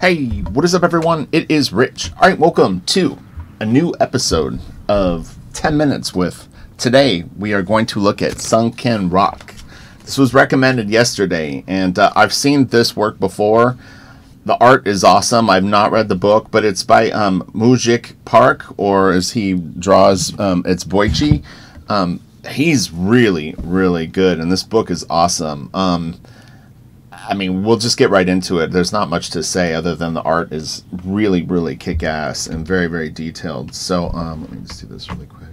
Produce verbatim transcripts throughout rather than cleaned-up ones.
Hey, what is up, everyone? It is Rich. All right, welcome to a new episode of ten minutes with. Today, we are going to look at Sun Ken Rock. This was recommended yesterday, and uh, I've seen this work before. The art is awesome. I've not read the book, but it's by um, Mu-jik Park, or as he draws, um, it's Boichi. Um, he's really, really good, and this book is awesome. Um, I mean, we'll just get right into it. There's not much to say other than the art is really, really kick-ass and very, very detailed. So um, let me just do this really quick.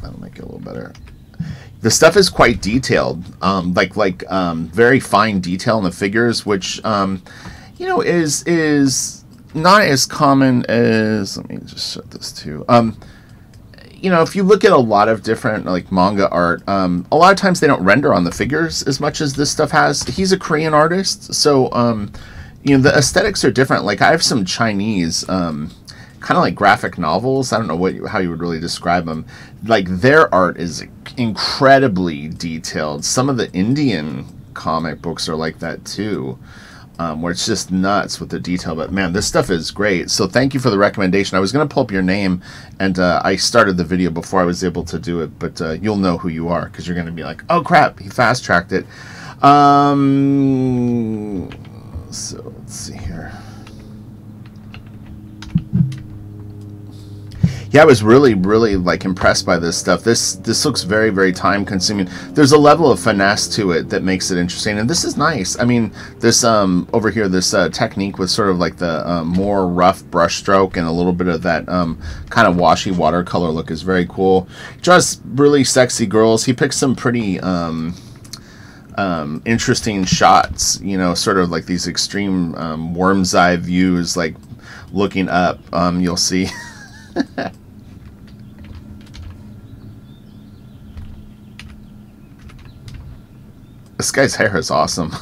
That'll make it a little better. The stuff is quite detailed, um, like like um, very fine detail in the figures, which um, you know is is not as common as. Let me just shut this too. Um, You know, if you look at a lot of different like manga art, um, a lot of times they don't render on the figures as much as this stuff has. He's a Korean artist, so um, you know the aesthetics are different. Like I have some Chinese um, kind of like graphic novels. I don't know what how you would really describe them. Like their art is incredibly detailed. Some of the Indian comic books are like that too. Um, where it's just nuts with the detail, but man, this stuff is great. So thank you for the recommendation. I was going to pull up your name, and uh, I started the video before I was able to do it, but uh, you'll know who you are because you're going to be like, oh crap, he fast-tracked it. Um, so let's see here. Yeah, I was really, really like impressed by this stuff. This this looks very, very time-consuming. There's a level of finesse to it that makes it interesting, and this is nice. I mean, this um over here, this uh, technique with sort of like the uh, more rough brush stroke and a little bit of that um kind of washy watercolor look is very cool. He draws really sexy girls. He picks some pretty um um interesting shots. You know, sort of like these extreme um, worm's eye views, like looking up. Um, you'll see. This guy's hair is awesome.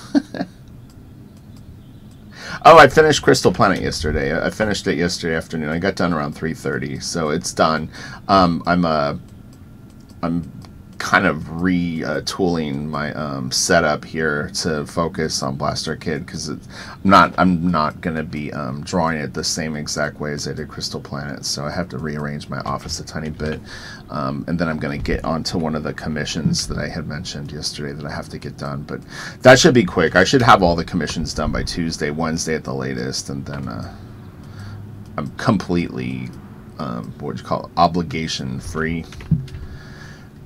Oh, I finished Crystal Planet yesterday. I finished it yesterday afternoon. I got done around three thirty, so it's done. Um, I'm uh, I'm kind of retooling my um, setup here to focus on Blaster Kid because I'm not I'm not gonna be um, drawing it the same exact way as I did Crystal Planet, so I have to rearrange my office a tiny bit. Um, and then I'm going to get onto one of the commissions that I had mentioned yesterday that I have to get done. But that should be quick. I should have all the commissions done by Tuesday, Wednesday at the latest. And then uh, I'm completely, um, what do you call it, obligation free.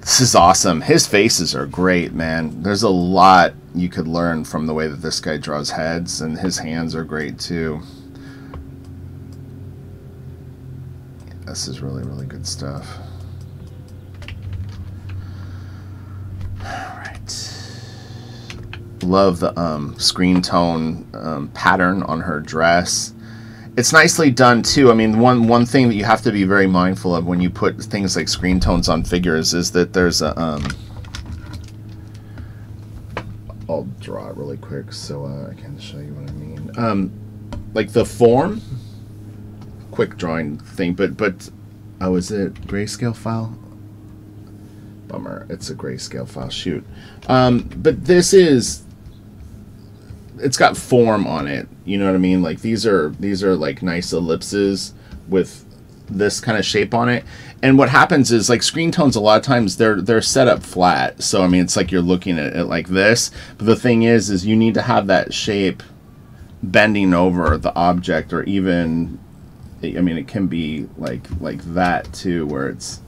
This is awesome. His faces are great, man. There's a lot you could learn from the way that this guy draws heads. And his hands are great, too. This is really, really good stuff. Love the um, screen tone um, pattern on her dress. It's nicely done too. I mean, one one thing that you have to be very mindful of when you put things like screen tones on figures is that there's a. Um, I'll draw it really quick so uh, I can show you what I mean. Um, like the form, quick drawing thing, but but oh, is it grayscale file? Bummer, it's a grayscale file. Shoot, um, but this is. It's got form on it, you know what I mean? Like these are these are like nice ellipses with this kind of shape on it. And what happens is like screen tones a lot of times they're they're set up flat. So I mean it's like you're looking at it like this. But the thing is is you need to have that shape bending over the object, or even I mean it can be like like that too, where it's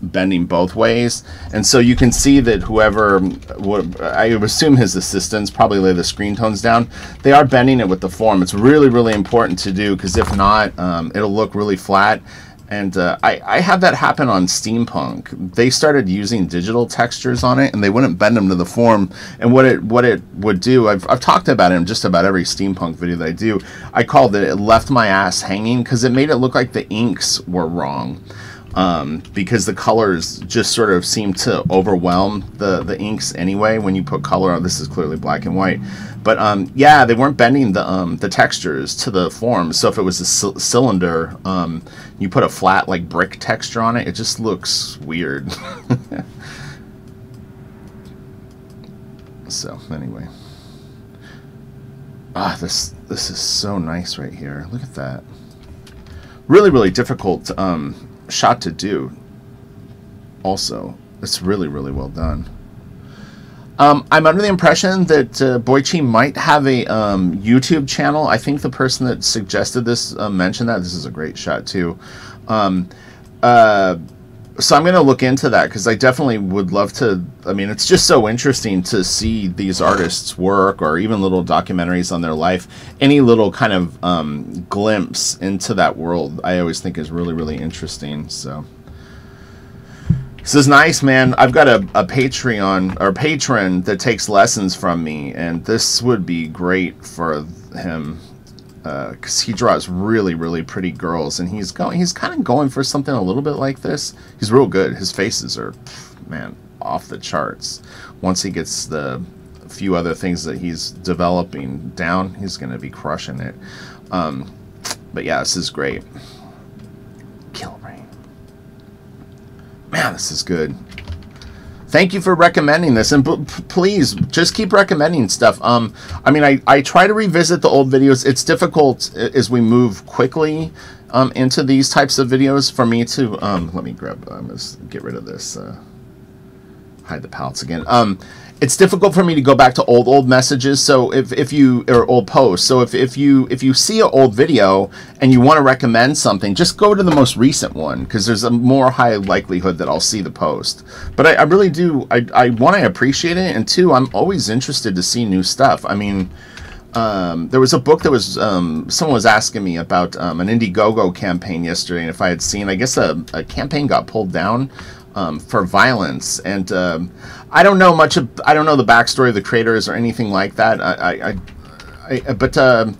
bending both ways. And so you can see that whoever would, I assume his assistants probably lay the screen tones down, they are bending it with the form. It's really, really important to do, because if not, um, it'll look really flat. And uh, I, I had that happen on Steampunk. They started using digital textures on it, and they wouldn't bend them to the form. And what it what it would do, I've, I've talked about it in just about every Steampunk video that I do, I called it, it left my ass hanging, because it made it look like the inks were wrong. Um, because the colors just sort of seem to overwhelm the, the inks anyway when you put color on. This is clearly black and white. But um, yeah, they weren't bending the, um, the textures to the form. So if it was a cylinder, um, you put a flat like brick texture on it, it just looks weird. So anyway. Ah, this this is so nice right here. Look at that. Really, really difficult um, shot to do. Also, it's really, really well done. Um, I'm under the impression that uh, Boichi might have a um, YouTube channel. I think the person that suggested this uh, mentioned that. This is a great shot, too. Um, uh, so I'm going to look into that, because I definitely would love to. I mean, it's just so interesting to see these artists work, or even little documentaries on their life. Any little kind of um, glimpse into that world, I always think is really, really interesting. So... this is nice, man. I've got a, a Patreon or patron that takes lessons from me, and this would be great for him because uh, he draws really, really pretty girls, and he's going, he's kind of going for something a little bit like this. He's real good. His faces are, man, off the charts. Once he gets the few other things that he's developing down, he's going to be crushing it. Um, but yeah, this is great. Kill Rain. Man, this is good. Thank you for recommending this, and p please just keep recommending stuff. Um, I mean, I, I try to revisit the old videos. It's difficult as we move quickly um, into these types of videos for me to... Um, let me grab... I'm going to get rid of this. Uh, hide the palettes again. Um, it's difficult for me to go back to old, old messages, so if, if you... or old posts. So if, if you if you see an old video and you want to recommend something, just go to the most recent one, because there's a more high likelihood that I'll see the post. But I, I really do... I, I, one, I appreciate it, and two, I'm always interested to see new stuff. I mean... Um, there was a book that was, um, someone was asking me about um, an Indiegogo campaign yesterday, and if I had seen, I guess a, a campaign got pulled down um, for violence, and um, I don't know much, of, I don't know the backstory of the creators or anything like that, I, I, I, but uh,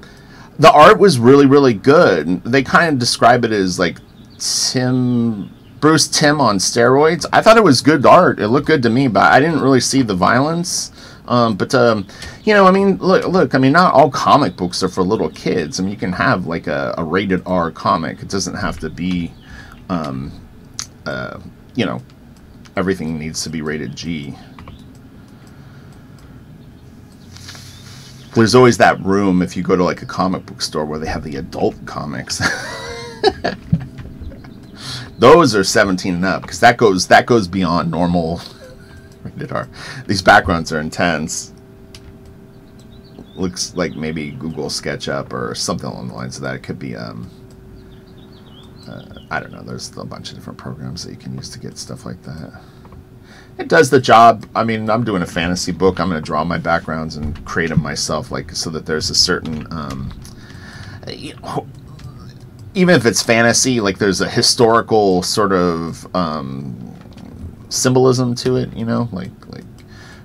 the art was really, really good. They kind of describe it as like Tim, Bruce Timm on steroids. I thought it was good art, it looked good to me, but I didn't really see the violence. Um, but, um, you know, I mean, look, look, I mean, not all comic books are for little kids. I mean, you can have, like, a, a rated R comic. It doesn't have to be, um, uh, you know, everything needs to be rated G. There's always that room if you go to, like, a comic book store where they have the adult comics. Those are seventeen and up, because that goes, that goes beyond normal... rated R. These backgrounds are intense. Looks like maybe Google SketchUp or something along the lines of that. It could be, um, uh, I don't know. There's a bunch of different programs that you can use to get stuff like that. It does the job. I mean, I'm doing a fantasy book. I'm going to draw my backgrounds and create them myself, like so that there's a certain, um, you know, even if it's fantasy, like there's a historical sort of. Um, symbolism to it, you know, like like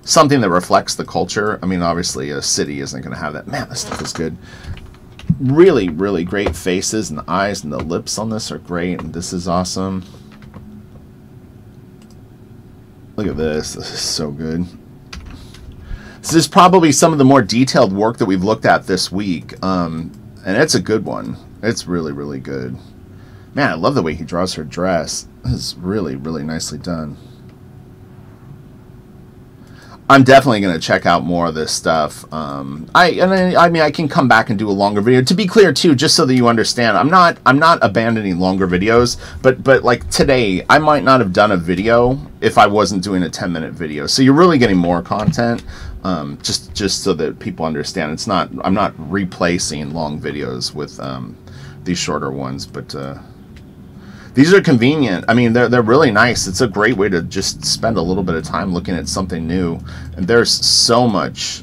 something that reflects the culture. I mean, obviously a city isn't going to have that. Man, this stuff is good. Really, really great faces, and the eyes and the lips on this are great, and this is awesome. Look at this. This is so good. This is probably some of the more detailed work that we've looked at this week, um, and it's a good one. It's really, really good. Man, I love the way he draws her dress. This is really, really nicely done. I'm definitely going to check out more of this stuff. Um, I and I, I mean, I can come back and do a longer video. To be clear, too, just so that you understand, I'm not I'm not abandoning longer videos. But but like today, I might not have done a video if I wasn't doing a ten minute video. So you're really getting more content. Um, just just so that people understand, it's not I'm not replacing long videos with um, these shorter ones, but. Uh, These are convenient. I mean, they're, they're really nice. It's a great way to just spend a little bit of time looking at something new. And there's so much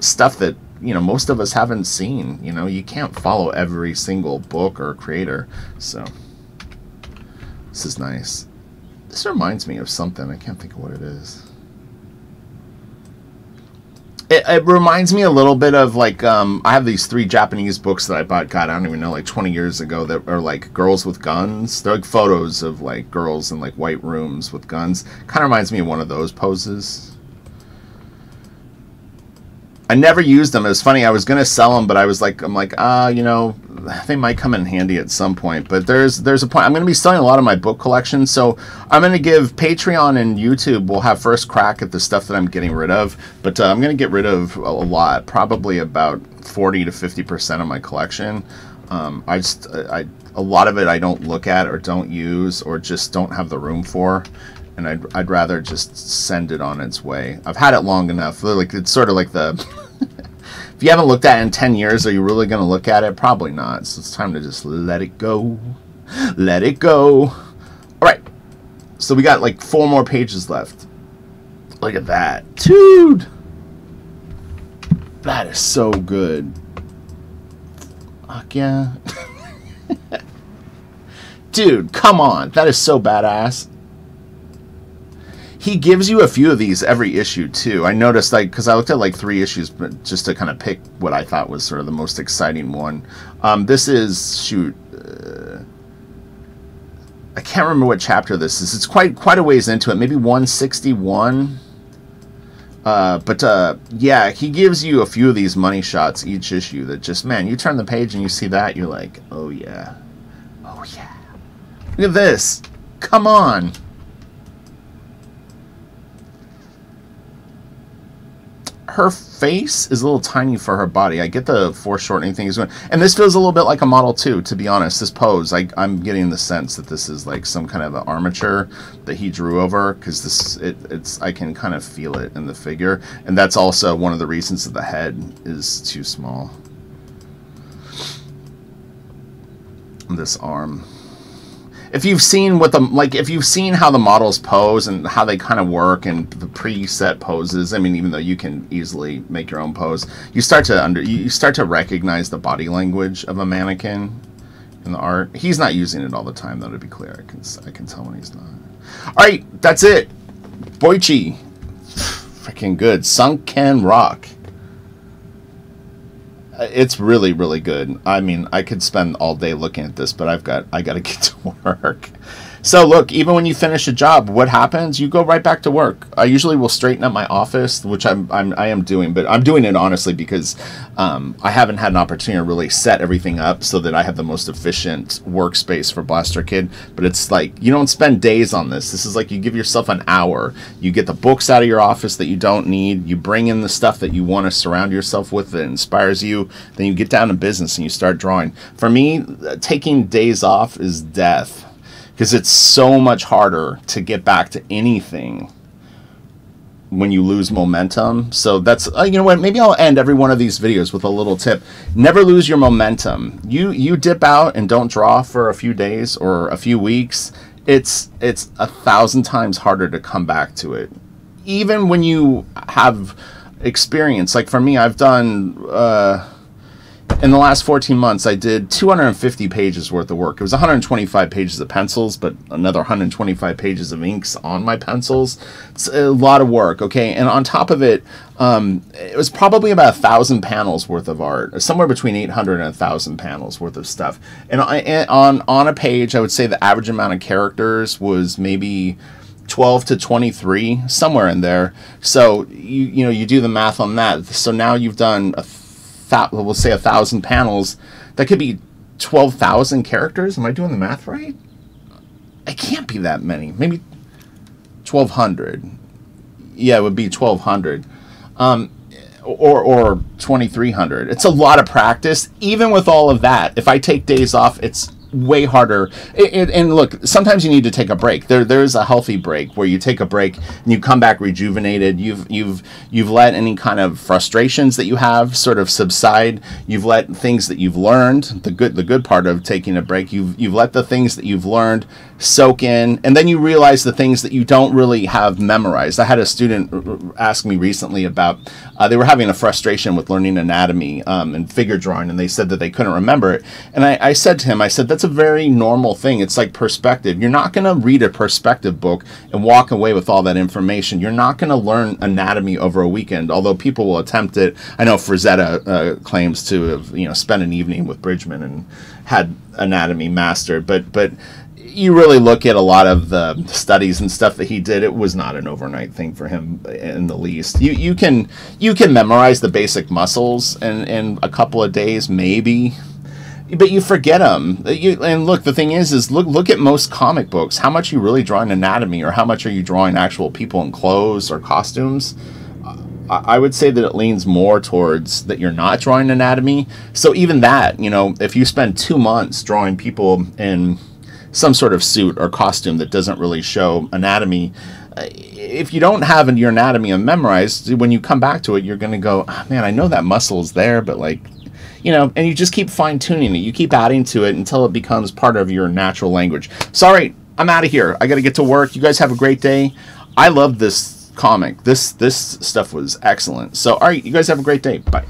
stuff that, you know, most of us haven't seen. You know, you can't follow every single book or creator. So, this is nice. This reminds me of something. I can't think of what it is. It, it reminds me a little bit of, like, um, I have these three Japanese books that I bought, God, I don't even know, like twenty years ago, that are, like, girls with guns. They're, like, photos of, like, girls in, like, white rooms with guns. Kind of reminds me of one of those poses. I never used them. It was funny. I was going to sell them, but I was like, I'm like, ah, uh, you know, they might come in handy at some point. But there's there's a point. I'm going to be selling a lot of my book collection, so I'm going to give Patreon and YouTube will have first crack at the stuff that I'm getting rid of. But uh, I'm going to get rid of a lot, probably about forty to fifty percent of my collection. Um, I just I a lot of it I don't look at or don't use or just don't have the room for. And I'd, I'd rather just send it on its way. I've had it long enough. Like, it's sort of like the... if you haven't looked at it in ten years, are you really going to look at it? Probably not. So it's time to just let it go. Let it go. All right. So we got like four more pages left. Look at that. Dude. That is so good. Fuck yeah. Dude, come on. That is so badass. He gives you a few of these every issue, too. I noticed, like, because I looked at, like, three issues but just to kind of pick what I thought was sort of the most exciting one. Um, this is, shoot, uh, I can't remember what chapter this is. It's quite quite a ways into it, maybe one sixty-one. Uh, but, uh, yeah, he gives you a few of these money shots each issue that just, man, you turn the page and you see that, you're like, oh, yeah. Oh, yeah. Look at this. Come on. Her face is a little tiny for her body. I get the foreshortening thing he's doing. And this feels a little bit like a model too, to be honest. This pose, I, I'm getting the sense that this is like some kind of an armature that he drew over, because this, it, it's, I can kind of feel it in the figure. And that's also one of the reasons that the head is too small. This arm. If you've seen what the like, if you've seen how the models pose and how they kind of work and the preset poses, I mean, even though you can easily make your own pose, you start to under you start to recognize the body language of a mannequin in the art. He's not using it all the time, though. To be clear, I can I can tell when he's not. All right, that's it. Boichi, freaking good. Sun Ken Rock. It's really, really good. I mean, I could spend all day looking at this, but I've got, I got to get to work. So look, even when you finish a job, what happens? You go right back to work. I usually will straighten up my office, which I'm, I'm, I am doing, but I'm doing it honestly because um, I haven't had an opportunity to really set everything up so that I have the most efficient workspace for Blaster Kid. But it's like, you don't spend days on this. This is like, you give yourself an hour. You get the books out of your office that you don't need. You bring in the stuff that you want to surround yourself with that inspires you. Then you get down to business and you start drawing. For me, taking days off is death. Because it's so much harder to get back to anything when you lose momentum. So that's, uh, you know what, maybe I'll end every one of these videos with a little tip. Never lose your momentum. You you dip out and don't draw for a few days or a few weeks. It's, it's a thousand times harder to come back to it. Even when you have experience. Like for me, I've done... Uh, in the last fourteen months, I did two hundred fifty pages worth of work. It was one hundred twenty-five pages of pencils, but another one hundred twenty-five pages of inks on my pencils. It's a lot of work, okay? And on top of it, um, it was probably about one thousand panels worth of art, somewhere between eight hundred and one thousand panels worth of stuff. And on, on a page, I would say the average amount of characters was maybe... twelve to twenty-three, somewhere in there. So, you, you know, you do the math on that. So now you've done... a we'll say a thousand panels. That could be twelve thousand characters. Am I doing the math right? It can't be that many. Maybe twelve hundred. Yeah, it would be twelve hundred. Um, or or twenty-three hundred. It's a lot of practice. Even with all of that, if I take days off, it's way harder. It, it, and look, sometimes you need to take a break. There, there's a healthy break where you take a break and you come back rejuvenated. You've, you've, you've let any kind of frustrations that you have sort of subside. You've let things that you've learned, the good, the good part of taking a break. You've, you've let the things that you've learned soak in, and then you realize the things that you don't really have memorized. I had a student ask me recently about, uh, they were having a frustration with learning anatomy um, and figure drawing, and they said that they couldn't remember it. And I, I said to him, I said, that's a very normal thing. It's like perspective. You're not going to read a perspective book and walk away with all that information. You're not going to learn anatomy over a weekend, although people will attempt it. I know Frazetta uh, claims to have, you know, spent an evening with Bridgman and had anatomy mastered, but, but, you really look at a lot of the studies and stuff that he did, it was not an overnight thing for him in the least. You you can you can memorize the basic muscles in, in a couple of days, maybe. But you forget them. You, and look, the thing is, is look look at most comic books. How much are you really drawing anatomy, or how much are you drawing actual people in clothes or costumes? I would say that it leans more towards that you're not drawing anatomy. So even that, you know, if you spend two months drawing people in some sort of suit or costume that doesn't really show anatomy, if you don't have your anatomy memorized, when you come back to it, you're going to go, oh, man, I know that muscle is there, but like, you know, and you just keep fine tuning it. You keep adding to it until it becomes part of your natural language. Sorry, I'm out of here. I got to get to work. You guys have a great day. I love this comic. This this stuff was excellent. So, all right, you guys have a great day. Bye.